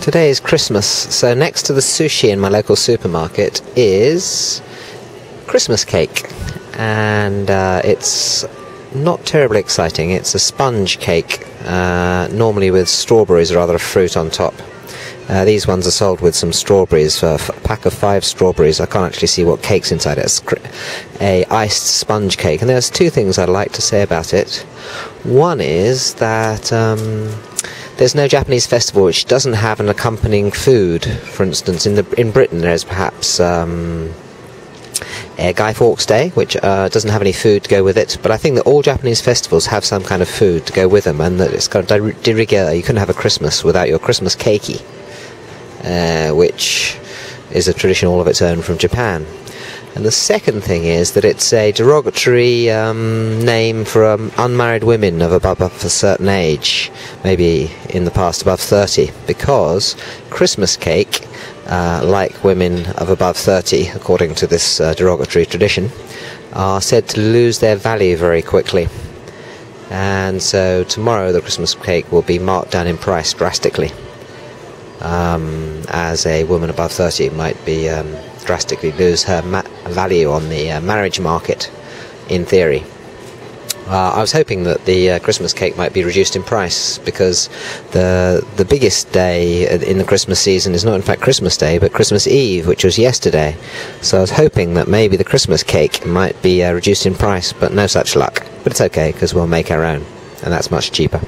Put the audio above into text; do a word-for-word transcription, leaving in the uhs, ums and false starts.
Today is Christmas, so next to the sushi in my local supermarket is Christmas cake, and uh, it's not terribly exciting. It's a sponge cake, uh, normally with strawberries or other fruit on top. Uh, these ones are sold with some strawberries, uh, a pack of five strawberries. I can't actually see what cake's inside it. It's a iced sponge cake, and there's two things I'd like to say about it. One is that um, there's no Japanese festival which doesn't have an accompanying food. For instance, in the in Britain, there's perhaps um, a Guy Fawkes Day, which uh, doesn't have any food to go with it. But I think that all Japanese festivals have some kind of food to go with them, and that it's kind of de rigueur. You couldn't have a Christmas without your Christmas cakey, uh, which is a tradition all of its own from Japan. And the second thing is that it's a derogatory um, name for um, unmarried women of above, above a certain age, maybe in the past above thirty, because Christmas cake, uh, like women of above thirty, according to this uh, derogatory tradition, are said to lose their value very quickly. And so tomorrow the Christmas cake will be marked down in price drastically, um, as a woman above thirty might be... Um, drastically lose her ma value on the uh, marriage market, in theory. Uh, I was hoping that the uh, Christmas cake might be reduced in price, because the the biggest day in the Christmas season is not in fact Christmas Day, but Christmas Eve, which was yesterday. So I was hoping that maybe the Christmas cake might be uh, reduced in price, but no such luck. But it's okay, because we'll make our own, and that's much cheaper.